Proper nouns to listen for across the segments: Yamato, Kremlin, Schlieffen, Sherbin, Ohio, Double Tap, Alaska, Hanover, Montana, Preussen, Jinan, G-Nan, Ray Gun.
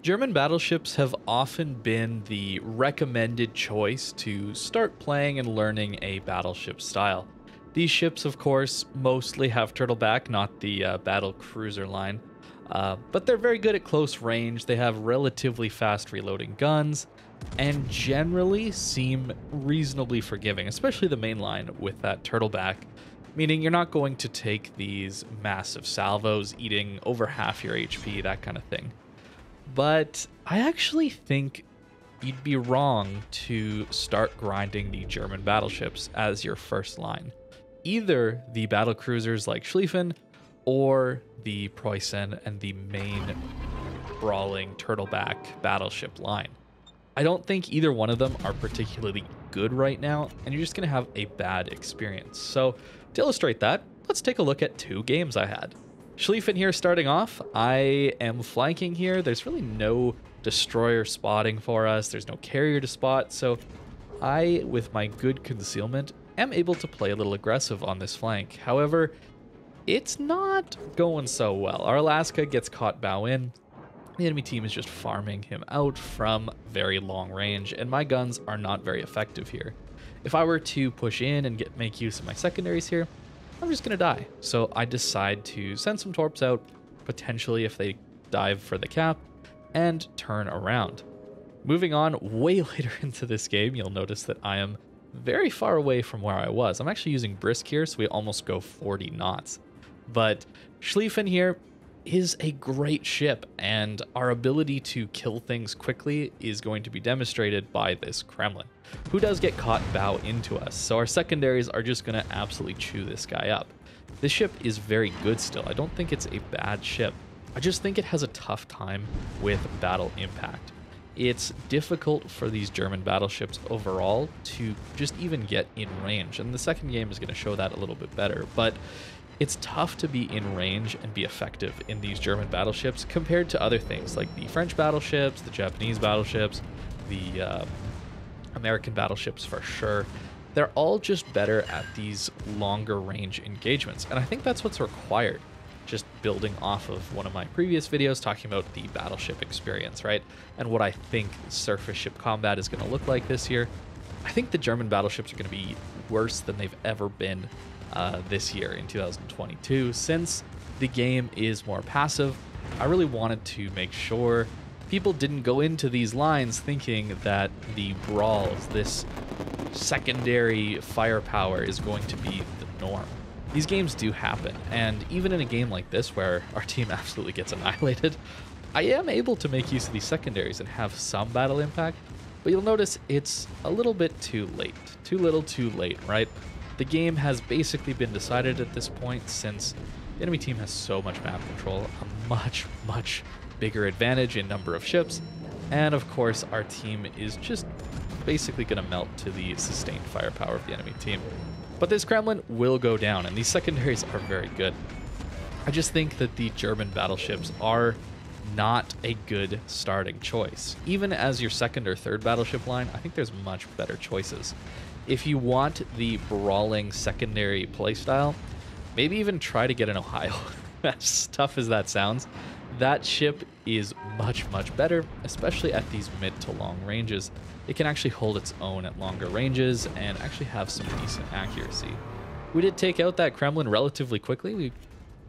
German battleships have often been the recommended choice to start playing and learning a battleship style. These ships, of course, mostly have turtleback, not the battle cruiser line, but they're very good at close range. They have relatively fast reloading guns and generally seem reasonably forgiving, especially the main line with that turtleback, meaning you're not going to take these massive salvos eating over half your HP, that kind of thing. But I actually think you'd be wrong to start grinding the German battleships as your first line. Either the battlecruisers like Schlieffen or the Preussen and the main brawling turtleback battleship line. I don't think either one of them are particularly good right now, and you're just going to have a bad experience. So to illustrate that, let's take a look at two games I had. Schlieffen here starting off. I am flanking here. There's really no destroyer spotting for us. There's no carrier to spot. So I, with my good concealment, am able to play a little aggressive on this flank. However, it's not going so well. Our Alaska gets caught bow in. The enemy team is just farming him out from very long range, and my guns are not very effective here. If I were to push in and make use of my secondaries here, I'm just going to die. So I decide to send some torps out, potentially if they dive for the cap, and turn around. Moving on way later into this game, you'll notice that I am very far away from where I was. I'm actually using brisk here, so we almost go 40 knots. But Schlieffen here is a great ship, and our ability to kill things quickly is going to be demonstrated by this Kremlin, who does get caught bow into us. So our secondaries are just going to absolutely chew this guy up. This ship is very good still. I don't think it's a bad ship. I just think it has a tough time with battle impact. It's difficult for these German battleships overall to just even get in range, and the second game is going to show that a little bit better. But it's tough to be in range and be effective in these German battleships compared to other things like the French battleships, the Japanese battleships, the American battleships for sure. They're all just better at these longer range engagements. And I think that's what's required. Just building off of one of my previous videos talking about the battleship experience, right? And what I think surface ship combat is going to look like this year. I think the German battleships are going to be worse than they've ever been this year in 2022. Since the game is more passive, I really wanted to make sure people didn't go into these lines thinking that the brawls, this secondary firepower, is going to be the norm. These games do happen, and even in a game like this where our team absolutely gets annihilated, I am able to make use of these secondaries and have some battle impact, but you'll notice it's a little bit too late. Too little, too late, right? The game has basically been decided at this point since the enemy team has so much map control, a much, much bigger advantage in number of ships, and of course our team is just basically going to melt to the sustained firepower of the enemy team. But this Kremlin will go down, and these secondaries are very good. I just think that the German battleships are not a good starting choice. Even as your second or third battleship line, I think there's much better choices. If you want the brawling secondary playstyle, maybe even try to get an Ohio. As tough as that sounds, that ship is much, much better, especially at these mid to long ranges. It can actually hold its own at longer ranges and actually have some decent accuracy. We did take out that Kremlin relatively quickly. We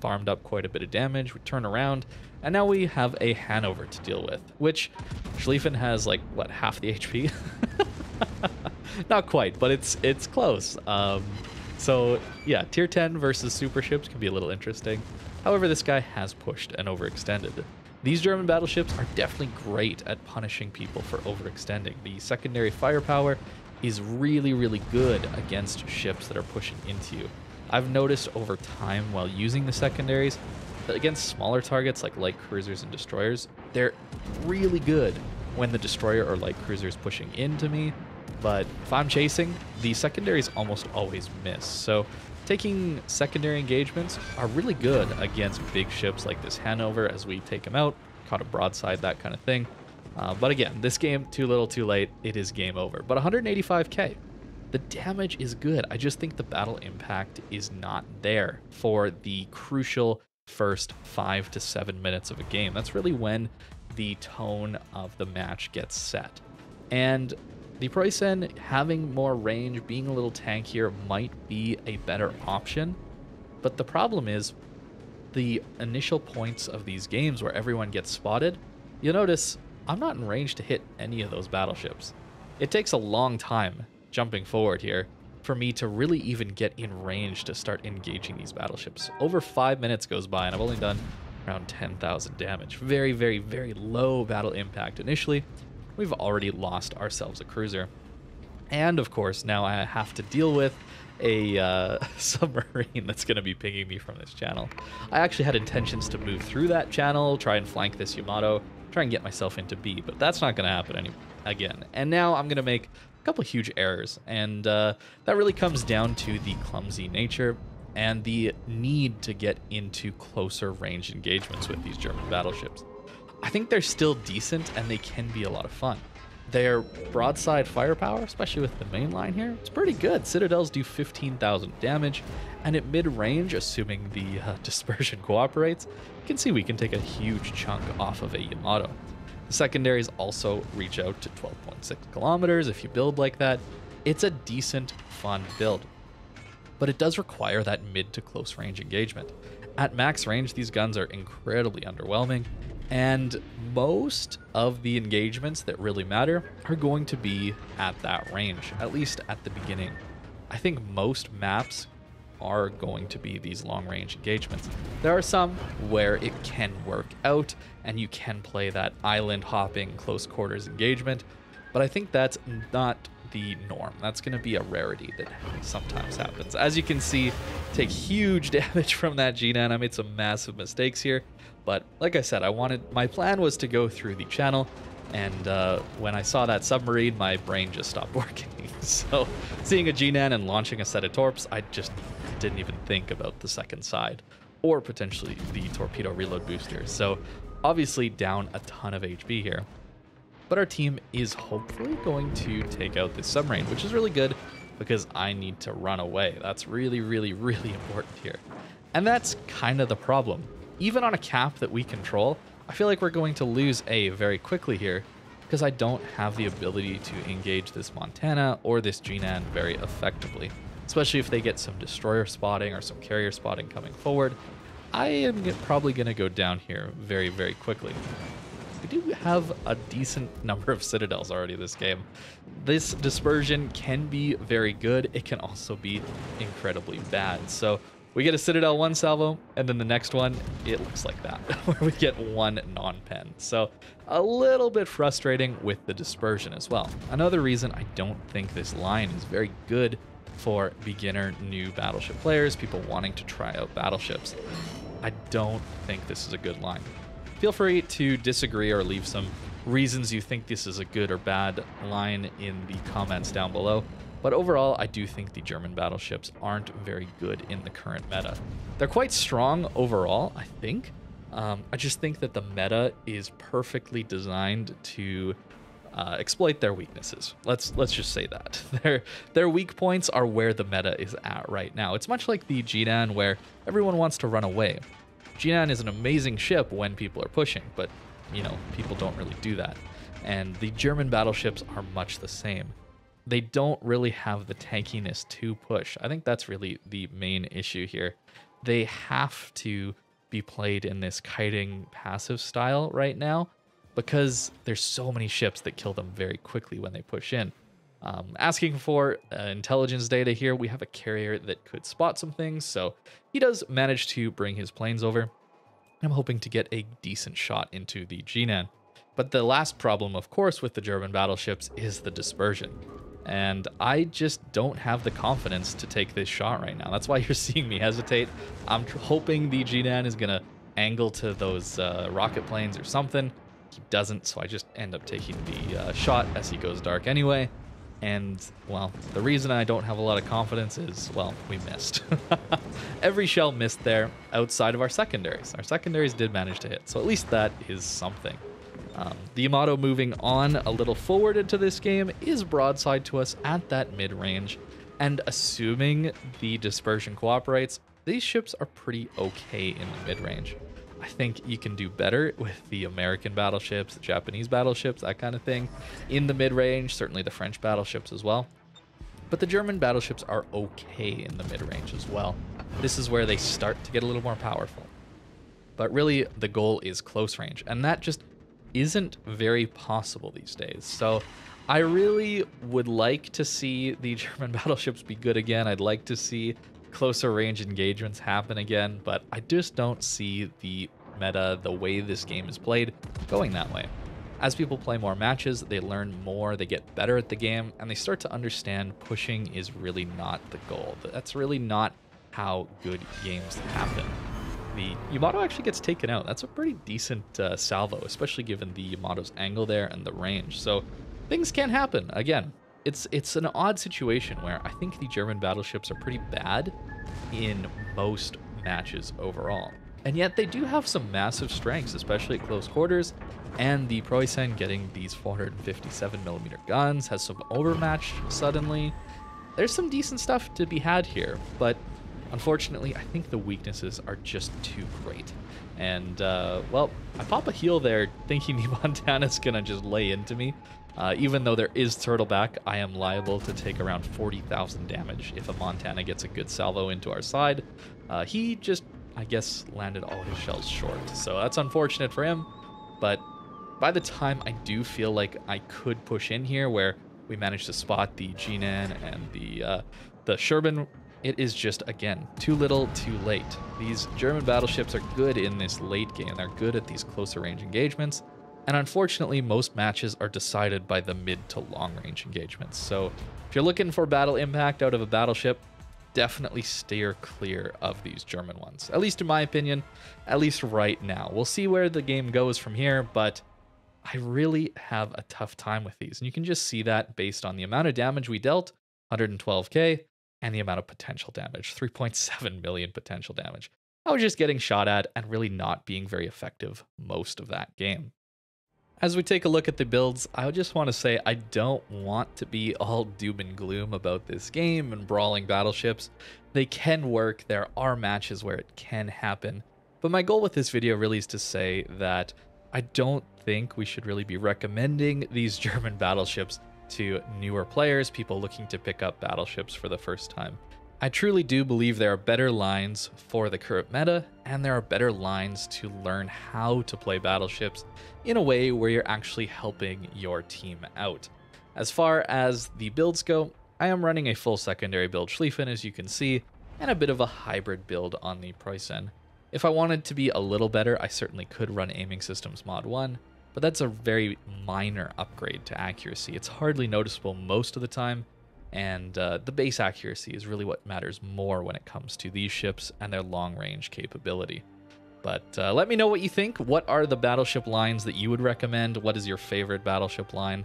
farmed up quite a bit of damage. We turn around, and now we have a Hanover to deal with, which Schlieffen has like, what, half the HP? Not quite, but it's close. So yeah, tier 10 versus super ships can be a little interesting. However, this guy has pushed and overextended. These German battleships are definitely great at punishing people for overextending. The secondary firepower is really, really good against ships that are pushing into you. I've noticed over time while using the secondaries that against smaller targets like light cruisers and destroyers, they're really good when the destroyer or light cruiser is pushing into me. But if I'm chasing, the secondaries almost always miss. So taking secondary engagements are really good against big ships like this Hanover as we take them out, caught a broadside, that kind of thing. But again, this game, too little, too late. It is game over. But 185k, the damage is good. I just think the battle impact is not there for the crucial first 5 to 7 minutes of a game. That's really when the tone of the match gets set. And the Preussen having more range, being a little tankier, might be a better option. But the problem is the initial points of these games where everyone gets spotted. You'll notice I'm not in range to hit any of those battleships. It takes a long time, jumping forward here, for me to really even get in range to start engaging these battleships. Over 5 minutes goes by and I've only done around 10,000 damage. Very, very, very low battle impact initially. We've already lost ourselves a cruiser. And of course, now I have to deal with a submarine that's going to be pinging me from this channel. I actually had intentions to move through that channel, try and flank this Yamato, try and get myself into B, but that's not going to happen again. And now I'm going to make a couple huge errors, and that really comes down to the clumsy nature and the need to get into closer range engagements with these German battleships. I think they're still decent and they can be a lot of fun. Their broadside firepower, especially with the main line here, it's pretty good. Citadels do 15,000 damage, and at mid-range, assuming the dispersion cooperates, you can see we can take a huge chunk off of a Yamato. The secondaries also reach out to 12.6 kilometers. If you build like that, it's a decent, fun build. But it does require that mid to close range engagement. At max range, these guns are incredibly underwhelming, and most of the engagements that really matter are going to be at that range, at least at the beginning. I think most maps are going to be these long-range engagements. There are some where it can work out and you can play that island hopping close quarters engagement, but I think that's not the norm. That's going to be a rarity that sometimes happens. As you can see, take huge damage from that G-Nan. I made some massive mistakes here, but like I said, my plan was to go through the channel, and when I saw that submarine, my brain just stopped working. So seeing a G-Nan and launching a set of torps, I just didn't even think about the second side or potentially the torpedo reload booster. So obviously down a ton of HP here. But our team is hopefully going to take out this submarine, which is really good because I need to run away. That's really, really, really important here. And that's kind of the problem. Even on a cap that we control, I feel like we're going to lose A very quickly here because I don't have the ability to engage this Montana or this G-Nan very effectively, especially if they get some destroyer spotting or some carrier spotting coming forward. I am probably going to go down here very, very quickly. We do have a decent number of citadels already this game. This dispersion can be very good. It can also be incredibly bad. So we get a citadel one salvo, and then the next one, it looks like that, where we get one non-pen. So a little bit frustrating with the dispersion as well. Another reason I don't think this line is very good for beginner new battleship players, people wanting to try out battleships. I don't think this is a good line. Feel free to disagree or leave some reasons you think this is a good or bad line in the comments down below. But overall, I do think the German battleships aren't very good in the current meta. They're quite strong overall, I think. I just think that the meta is perfectly designed to exploit their weaknesses. Let's just say that. Their weak points are where the meta is at right now. It's much like the Jinan, where everyone wants to run away. Jinan is an amazing ship when people are pushing, but, you know, people don't really do that. And the German battleships are much the same. They don't really have the tankiness to push. I think that's really the main issue here. They have to be played in this kiting passive style right now because there's so many ships that kill them very quickly when they push in. Asking for intelligence data here, we have a carrier that could spot some things, so he does manage to bring his planes over. I'm hoping to get a decent shot into the G-Nan. But the last problem, of course, with the German battleships is the dispersion. And I just don't have the confidence to take this shot right now. That's why you're seeing me hesitate. I'm hoping the G-Nan is going to angle to those rocket planes or something. He doesn't, so I just end up taking the shot as he goes dark anyway. And, well, the reason I don't have a lot of confidence is, well, we missed. Every shell missed there outside of our secondaries. Our secondaries did manage to hit, so at least that is something. The Yamato moving on a little forward into this game is broadside to us at that mid-range. And assuming the dispersion cooperates, these ships are pretty okay in the mid-range. I think you can do better with the American battleships, the Japanese battleships, that kind of thing. In the mid-range, certainly the French battleships as well. But the German battleships are okay in the mid-range as well. This is where they start to get a little more powerful. But really, the goal is close range, and that just isn't very possible these days. So I really would like to see the German battleships be good again. I'd like to see closer range engagements happen again, but I just don't see the meta, the way this game is played, going that way. As people play more matches, they learn more, they get better at the game, and they start to understand pushing is really not the goal. That's really not how good games happen. The Yamato actually gets taken out. That's a pretty decent salvo, especially given the Yamato's angle there and the range. So things can happen. Again, it's an odd situation where I think the German battleships are pretty bad in most matches overall. And yet they do have some massive strengths, especially at close quarters. And the Preussen getting these 457mm guns has some overmatch suddenly. There's some decent stuff to be had here, but unfortunately, I think the weaknesses are just too great. And, well, I pop a heel there thinking the Montana's going to just lay into me. Even though there is turtleback, I am liable to take around 40,000 damage if a Montana gets a good salvo into our side. He just, I guess, landed all his shells short. So that's unfortunate for him. But by the time I do feel like I could push in here where we managed to spot the G-Nan and the Sherbin, it is just, again, too little, too late. These German battleships are good in this late game. They're good at these closer range engagements. And unfortunately, most matches are decided by the mid to long range engagements. So if you're looking for battle impact out of a battleship, definitely steer clear of these German ones. At least in my opinion, at least right now. We'll see where the game goes from here, but I really have a tough time with these. And you can just see that based on the amount of damage we dealt, 112k. And the amount of potential damage, 3.7 million potential damage. I was just getting shot at and really not being very effective most of that game. As we take a look at the builds, I just want to say I don't want to be all doom and gloom about this game and brawling battleships. They can work, there are matches where it can happen. But my goal with this video really is to say that I don't think we should really be recommending these German battleships to newer players, people looking to pick up battleships for the first time. I truly do believe there are better lines for the current meta, and there are better lines to learn how to play battleships in a way where you're actually helping your team out. As far as the builds go, I am running a full secondary build Schlieffen, as you can see, and a bit of a hybrid build on the Preussen. If I wanted to be a little better, I certainly could run Aiming Systems Mod 1, but that's a very minor upgrade to accuracy. It's hardly noticeable most of the time, and the base accuracy is really what matters more when it comes to these ships and their long-range capability. But let me know what you think. What are the battleship lines that you would recommend? What is your favorite battleship line?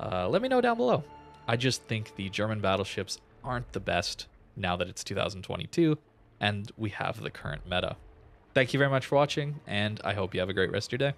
Let me know down below. I just think the German battleships aren't the best now that it's 2022 and we have the current meta. Thank you very much for watching, and I hope you have a great rest of your day.